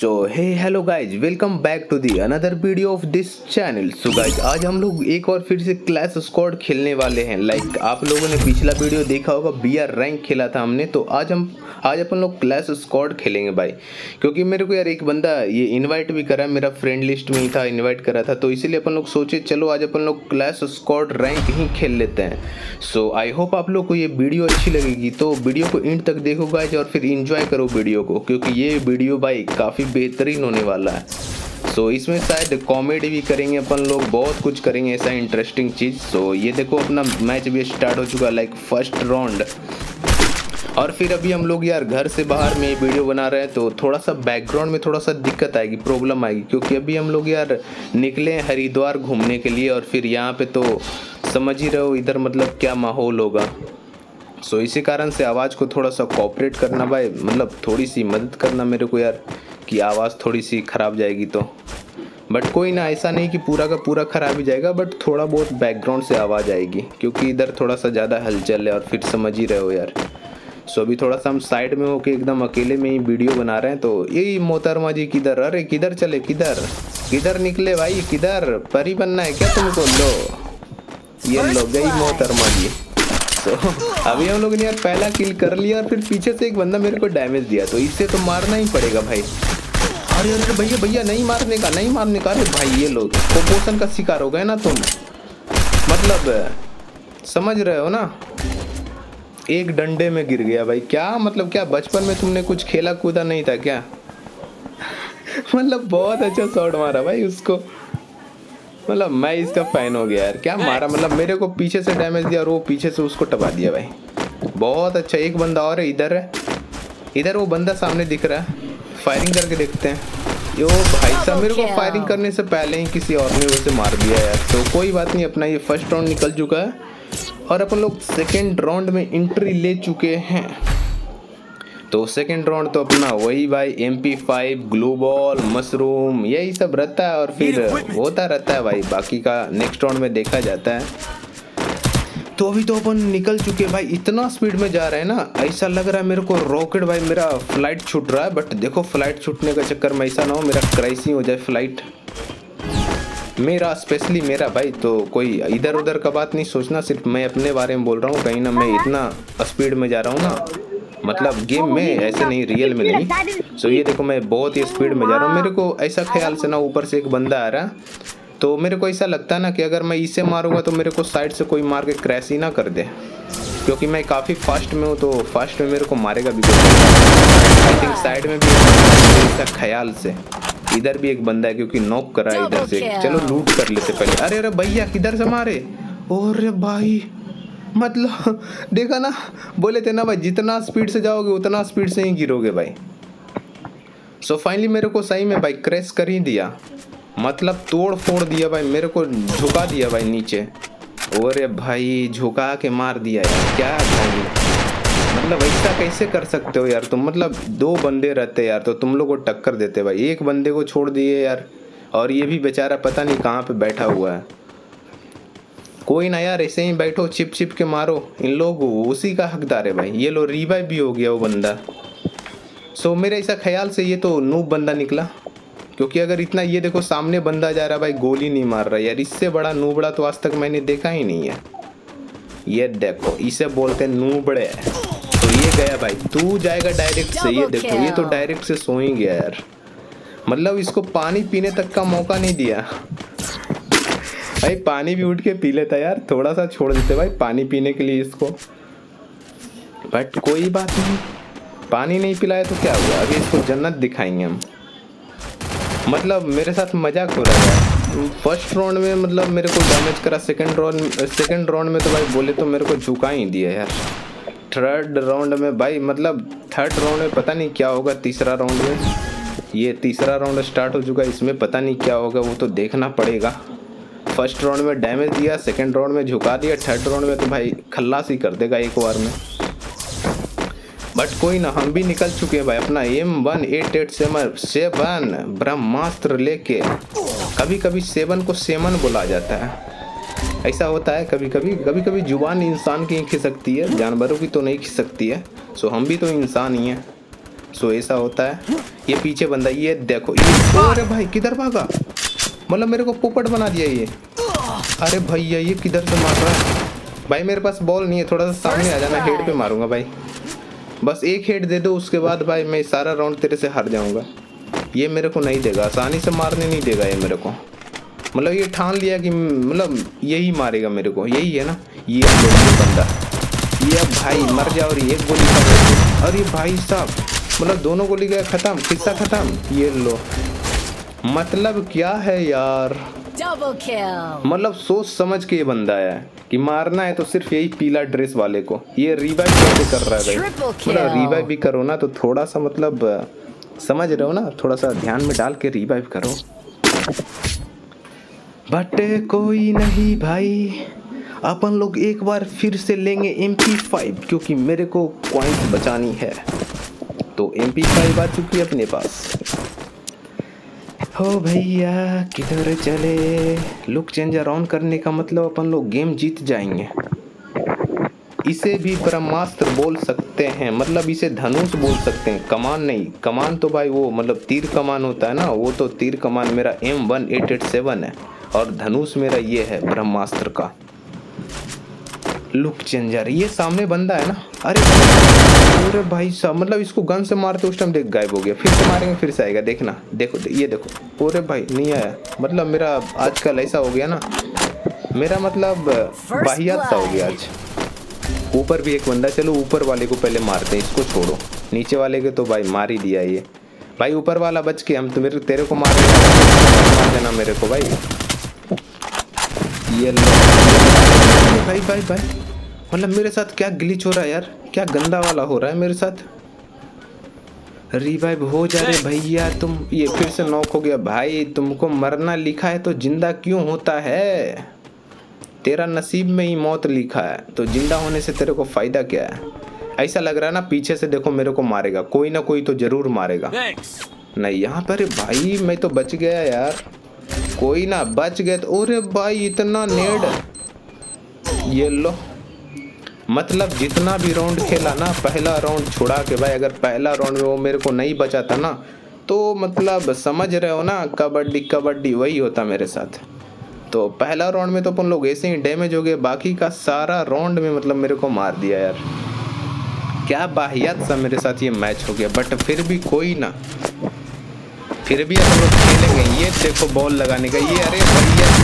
So hello guys, welcome back to the another video of this channel. So guys, आज हम लोग एक और फिर से क्लैश स्क्वाड खेलने वाले हैं। लाइक आप लोगों ने पिछला वीडियो देखा होगा, बीआर रैंक खेला था हमने, तो आज अपन लोग क्लैश स्क्वाड खेलेंगे भाई। क्योंकि मेरे को यार एक बंदा ये इन्वाइट भी करा, मेरा फ्रेंड लिस्ट में ही था, इन्वाइट करा था, तो इसीलिए अपन लोग सोचे चलो आज अपन लोग क्लैश स्क्वाड रैंक ही खेल लेते हैं। सो आई होप आप लोग को ये वीडियो अच्छी लगेगी, तो वीडियो को एंड तक देखो गाइज और फिर इंजॉय करो वीडियो को, क्योंकि ये वीडियो भाई काफ़ी बेहतरीन होने वाला है। सो इसमें शायद कॉमेडी भी करेंगे अपन लोग, बहुत कुछ करेंगे ऐसा इंटरेस्टिंग चीज़। सो ये देखो अपना मैच भी स्टार्ट हो चुका है, लाइक फर्स्ट राउंड। और फिर अभी हम लोग यार घर से बाहर में ये वीडियो बना रहे हैं, तो थोड़ा सा बैकग्राउंड में थोड़ा सा दिक्कत आएगी, प्रॉब्लम आएगी, क्योंकि अभी हम लोग यार निकले हैं हरिद्वार घूमने के लिए। और फिर यहाँ पे तो समझ ही रहे हो इधर मतलब क्या माहौल होगा। सो इसी कारण से आवाज़ को थोड़ा सा कोऑपरेट करना भाई, मतलब थोड़ी सी मदद करना मेरे को यार कि आवाज़ थोड़ी सी ख़राब जाएगी तो, बट कोई ना, ऐसा नहीं कि पूरा का पूरा ख़राब ही जाएगा, बट थोड़ा बहुत बैकग्राउंड से आवाज़ आएगी, क्योंकि इधर थोड़ा सा ज़्यादा हलचल है। और फिर समझ ही रहे हो यार। सो अभी थोड़ा सा हम साइड में होके एकदम अकेले में ही वीडियो बना रहे हैं। तो यही मोहतरमा जी किधर, अरे किधर चले, किधर किधर निकले भाई, किधर परी बनना है क्या तुमको? लो ये लो गई मोहतरमा जी। तो अभी हम लोग ने यार पहला किल कर लिया, और फिर पीछे से एक बंदा मेरे को डैमेज दिया, तो इससे तो मारना ही पड़ेगा भाई। अरे अरे भैया भैया नहीं मारने का, नहीं मारने का। अरे भाई ये लोग कुपोषण का शिकार हो गए ना तुम, मतलब समझ रहे हो ना, एक डंडे में गिर गया भाई। क्या मतलब, क्या बचपन में तुमने कुछ खेला कूदा नहीं था क्या? मतलब बहुत अच्छा शॉट मारा भाई उसको, मतलब मैं इसका फैन हो गया यार। क्या मारा, मतलब मेरे को पीछे से डैमेज दिया और वो पीछे से उसको टपा दिया भाई, बहुत अच्छा। एक बंदा और इधर है, इधर वो बंदा सामने दिख रहा है, फायरिंग करके देखते हैं। यो भाई साहब, मेरे को फायरिंग करने से पहले ही किसी और ने उसे मार दिया यार। तो कोई बात नहीं, अपना ये फर्स्ट राउंड निकल चुका है और अपन लोग सेकेंड राउंड में एंट्री ले चुके हैं। तो सेकंड राउंड तो अपना वही भाई MP5 ग्लोबॉल मशरूम यही सब रहता है, और फिर होता रहता है भाई, बाकी का नेक्स्ट राउंड में देखा जाता है। तो अभी तो अपन निकल चुके हैं भाई, इतना स्पीड में जा रहे हैं ना, ऐसा लग रहा है मेरे को रॉकेट भाई, मेरा फ्लाइट छूट रहा है। बट देखो फ्लाइट छूटने का चक्कर में ऐसा ना हो मेरा क्रैश ही हो जाए फ्लाइट, मेरा स्पेशली मेरा भाई। तो कोई इधर उधर का बात नहीं सोचना, सिर्फ मैं अपने बारे में बोल रहा हूँ। कहीं ना मैं इतना स्पीड में जा रहा हूँ ना, मतलब गेम में ऐसे नहीं, रियल में नहीं। सो ये देखो मैं बहुत ही स्पीड में जा रहा हूँ, मेरे को ऐसा ख्याल से ना ऊपर से एक बंदा आ रहा है, तो मेरे को ऐसा लगता है ना कि अगर मैं इसे मारूंगा तो मेरे को साइड से कोई मार के क्रैश ही ना कर दे, क्योंकि मैं काफ़ी फास्ट में हूँ, तो फास्ट में मेरे को मारेगा भी। आई थिंक साइड में भी ऐसा ख्याल से, इधर भी एक बंदा है क्योंकि नॉक करा है इधर से, चलो लूट कर लेते पहले। अरे अरे भैया किधर से मारे, और भाई मतलब देखा ना, बोले थे ना भाई जितना स्पीड से जाओगे उतना स्पीड से ही गिरोगे भाई। सो फाइनली मेरे को सही में भाई क्रैश कर ही दिया, मतलब तोड़ फोड़ दिया भाई, मेरे को झुका दिया भाई नीचे। अरे भाई झुका के मार दिया यार, क्या भाई, मतलब ऐसा कैसे कर सकते हो यार तुम? मतलब दो बंदे रहते यार तो तुम लोग को टक्कर देते भाई, एक बंदे को छोड़ दिए यार, और ये भी बेचारा पता नहीं कहाँ पर बैठा हुआ है। कोई ना यार, ऐसे ही बैठो, छिप छिप के मारो इन लोग, उसी का हकदार है भाई। ये लो रिवाइव भी हो गया वो बंदा। सो मेरे ऐसा ख्याल से ये तो नूब बंदा निकला, क्योंकि अगर इतना, ये देखो सामने बंदा जा रहा भाई, गोली नहीं मार रहा यार, इससे बड़ा नूबड़ा तो आज तक मैंने देखा ही नहीं है। ये देखो इसे बोलते हैं नूबड़े। तो ये गया भाई, तू जाएगा डायरेक्ट से, ये देखो ये तो डायरेक्ट से सो ही गया यार, मतलब इसको पानी पीने तक का मौका नहीं दिया भाई, पानी भी उठ के पी लेता यार, थोड़ा सा छोड़ देते भाई पानी पीने के लिए इसको, बट कोई बात नहीं, पानी नहीं पिलाया तो क्या हुआ, अभी इसको जन्नत दिखाएंगे हम। मतलब मेरे साथ मजाक हो रहा है, फर्स्ट राउंड में मतलब मेरे को डैमेज करा, सेकंड राउंड में तो भाई बोले तो मेरे को झुका ही दिया यार, थर्ड राउंड में भाई, मतलब थर्ड राउंड में पता नहीं क्या होगा, तीसरा राउंड में, ये तीसरा राउंड स्टार्ट हो चुका है, इसमें पता नहीं क्या होगा, वो तो देखना पड़ेगा। फर्स्ट राउंड में डैमेज दिया, सेकंड राउंड में झुका दिया, थर्ड राउंड में तो भाई खल्लास ही कर देगा एक बार में। बट कोई ना, हम भी निकल चुके हैं भाई, अपना M1887 ब्रह्मास्त्र लेके। कभी कभी सेवन को सेमन बोला जाता है, ऐसा होता है कभी कभी, कभी कभी जुबान इंसान की खिसकती है, जानवरों की तो नहीं खिसकती है। सो हम भी तो इंसान ही हैं। सो ऐसा होता है। ये पीछे बंदा, ये देखो, ये अरे भाई किधर भागा, मतलब मेरे को पोपट बना दिया ये। अरे भैया ये किधर से मार रहा है भाई, मेरे पास बॉल नहीं है, थोड़ा सा सामने आ जाना, हेड पे मारूंगा भाई, बस एक हेड दे दो, उसके बाद भाई मैं सारा राउंड तेरे से हार जाऊंगा। ये मेरे को नहीं देगा, आसानी से मारने नहीं देगा ये मेरे को, मतलब ये ठान लिया कि मतलब यही मारेगा मेरे को, यही है ना ये बंदा। ये भाई मर जाओ, और एक गोली खा, अरे भाई साहब मतलब दोनों गोली गया, खत्म किस्सा खत्म। ये लो, मतलब क्या है यार, मतलब सोच समझ के ये बंदा आया है कि मारना है तो सिर्फ यही पीला ड्रेस वाले को। ये रिवाइव कैसे कर रहा है भाई, मतलब रिवाइव भी करो ना तो थोड़ा सा, मतलब समझ रहे हो ना, थोड़ा सा ध्यान में डाल के रिवाइव करो। बट कोई नहीं भाई, अपन लोग एक बार फिर से लेंगे MP5, क्योंकि मेरे को पॉइंट बचानी है। तो MP5 आ चुकी है अपने पास। हो भैया किधर चले, लुक चेंजर ऑन करने का मतलब अपन लोग गेम जीत जाएंगे। इसे भी ब्रह्मास्त्र बोल सकते हैं, मतलब इसे धनुष बोल सकते हैं, कमान नहीं। कमान तो भाई वो मतलब तीर कमान होता है ना, वो तो तीर कमान मेरा M1887 है, और धनुष मेरा ये है ब्रह्मास्त्र का। लुक चेंजर, ये सामने बंदा है ना, अरे भाई साहब मतलब इसको गन से मारते उस टाइम देख गायब हो गया, फिर से मारेंगे फिर से आएगा, देखना देखो ये देखो, अरे भाई नहीं आया। मतलब मेरा आजकल ऐसा हो गया ना, मेरा मतलब बाहियात सा हो गया आज। ऊपर भी एक बंदा, चलो ऊपर वाले को पहले मारते हैं, इसको छोड़ो, नीचे वाले के तो भाई मार ही दिया ये भाई। ऊपर वाला बच के, हम तो मेरे तेरे को मार देना मेरे को भाई। ये भाई भाई भाई मतलब मेरे साथ क्या ग्लिच हो रहा है यार, क्या गंदा वाला हो रहा है मेरे साथ। रिवाइव हो जा रहे भैया तुम, ये फिर से नॉक हो गया भाई। तुमको मरना लिखा है तो जिंदा क्यों होता है, तेरा नसीब में ही मौत लिखा है तो जिंदा होने से तेरे को फायदा क्या है। ऐसा लग रहा है ना पीछे से देखो मेरे को मारेगा, कोई ना कोई तो जरूर मारेगा। नहीं यहाँ पर भाई मैं तो बच गया यार, कोई ना बच गए तो। अरे भाई इतना नेड, ये लो मतलब जितना भी राउंड खेला ना, पहला राउंड छुड़ा के भाई, अगर पहला राउंड में वो मेरे को नहीं बचाता ना तो मतलब समझ रहे हो ना, कबड्डी कबड्डी वही होता मेरे साथ। तो पहला राउंड में तो अपन लोग ऐसे ही डैमेज हो गए, बाकी का सारा राउंड में मतलब मेरे को मार दिया यार। क्या बाहियात सा मेरे साथ ये मैच हो गया, बट फिर भी कोई ना, फिर भी अपन लोग खेलेंगे। ये देखो बॉल लगाने का ये, अरे भैया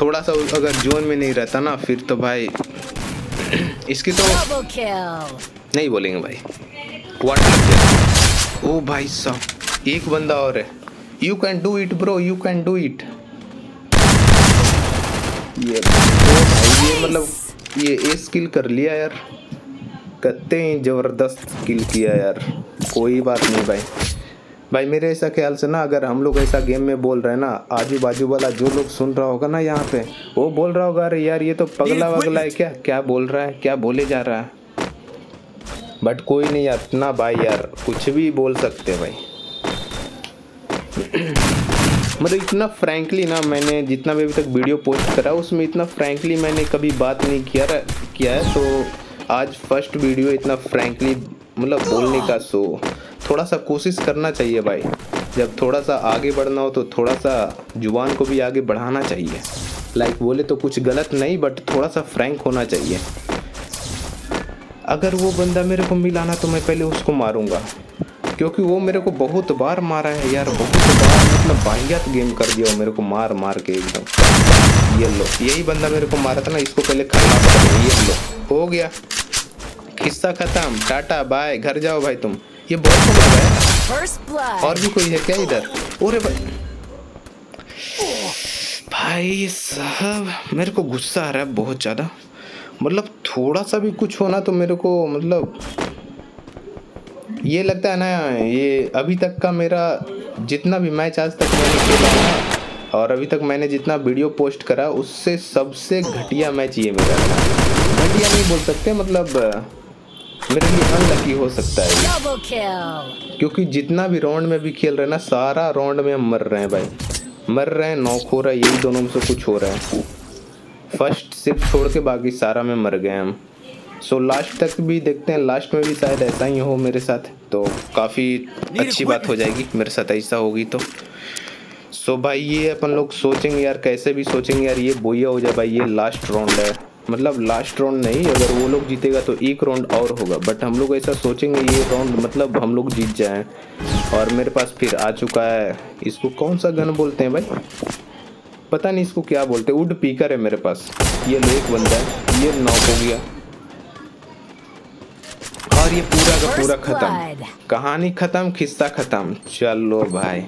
थोड़ा सा अगर जोन में नहीं रहता ना फिर तो भाई इसकी तो नहीं बोलेंगे भाई। व्हाट, ओ भाई साहब एक बंदा और है। You can do it bro, you can do it. ये मतलब ये स्किल कर लिया यार, कहते हैं जबरदस्त किल किया यार। कोई बात नहीं भाई, भाई मेरे ऐसा ख्याल से ना, अगर हम लोग ऐसा गेम में बोल रहे हैं ना, आजू बाजू वाला जो लोग सुन रहा होगा ना यहाँ पे, वो बोल रहा होगा अरे यार ये तो पगला वगला है, क्या क्या बोल रहा है, क्या बोले जा रहा है। बट कोई नहीं अपना भाई यार, कुछ भी बोल सकते भाई। मतलब इतना फ्रैंकली ना, मैंने जितना भी अभी तक वीडियो पोस्ट करा उसमें इतना फ्रैंकली मैंने कभी बात नहीं किया है, तो आज फर्स्ट वीडियो इतना फ्रैंकली मतलब बोलने का। सो थोड़ा सा कोशिश करना चाहिए भाई, जब थोड़ा सा आगे बढ़ना हो तो थोड़ा सा जुबान को भी आगे बढ़ाना चाहिए। लाइक बोले तो कुछ गलत नहीं, बट थोड़ा सा फ्रैंक होना चाहिए। अगर वो बंदा मेरे को मिला ना तो मैं पहले उसको मारूंगा, क्योंकि वो मेरे को बहुत बार मारा है यार, बहुत बार, मतलब बाहियात गेम कर दिया वो मेरे को मार मार के एकदम। ये लो, यही बंदा मेरे को मारा था ना, इसको पहले खाना पड़ा। ये लो हो गया, किस्सा खत्म, टाटा बाय, घर जाओ भाई तुम। ये बहुत, और भी कोई है क्या इधर? अरे भाई साहब मेरे को गुस्सा आ रहा है बहुत ज़्यादा, मतलब थोड़ा सा भी कुछ होना तो मेरे को, मतलब ये लगता है ना, ये अभी तक का मेरा जितना भी मैच आज तक मैंने खेला और अभी तक मैंने जितना वीडियो पोस्ट करा उससे सबसे घटिया मैच ये मेरा। घटिया नहीं बोल सकते, मतलब मेरे लिए अनलकी हो सकता है, क्योंकि जितना भी राउंड में भी खेल रहे हैं ना, सारा राउंड में हम मर रहे हैं भाई, मर रहे हैं, नॉक हो रहा है, यही दोनों में से कुछ हो रहा है। फर्स्ट सिर्फ छोड़ के बाकी सारा में मर गए हम। सो लास्ट तक भी देखते हैं, लास्ट में भी शायद ऐसा ही हो मेरे साथ। तो काफ़ी अच्छी बात हो जाएगी मेरे साथ ऐसा होगी तो। सो भाई ये अपन लोग सोचेंगे यार, कैसे भी सोचेंगे यार ये बोया हो जाए भाई, ये लास्ट राउंड है, मतलब लास्ट राउंड नहीं, अगर वो लोग जीतेगा तो एक राउंड और होगा, बट हम लोग ऐसा सोचेंगे ये राउंड मतलब हम लोग जीत जाएं। और मेरे पास फिर आ चुका है, इसको कौन सा गन बोलते हैं भाई, पता नहीं इसको क्या बोलते, वुड पीकर है मेरे पास। ये लो एक बंदा है, ये नॉक हो गया और ये पूरा का पूरा ख़त्म, कहानी ख़त्म, खिस्सा ख़त्म। चलो भाई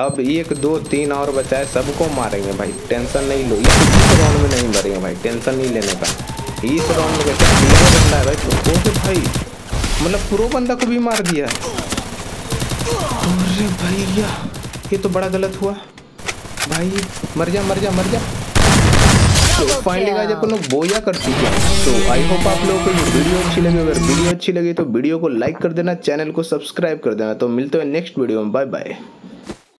अब एक दो तीन और बचा है, सबको मारेंगे भाई, टेंशन नहीं लो, ये इस राउंड में नहीं मरेंगे भाई, टेंशन नहीं लेने का। इस राउंड में कैसे बंदा है भाई, तो भाई मतलब प्रो बंदा को भी मार दिया। अरे भैया ये तो बड़ा गलत हुआ भाई, मर जा मर जा मर जा। तो फाइनली गाइस अपन लोग बोया कर चुके हैं। तो आई होप आप लोगों को ये वीडियो अच्छी लगे, अगर वीडियो अच्छी लगे तो वीडियो को लाइक कर देना, चैनल को सब्सक्राइब कर देना। तो मिलते हैं नेक्स्ट वीडियो में, बाय बाय।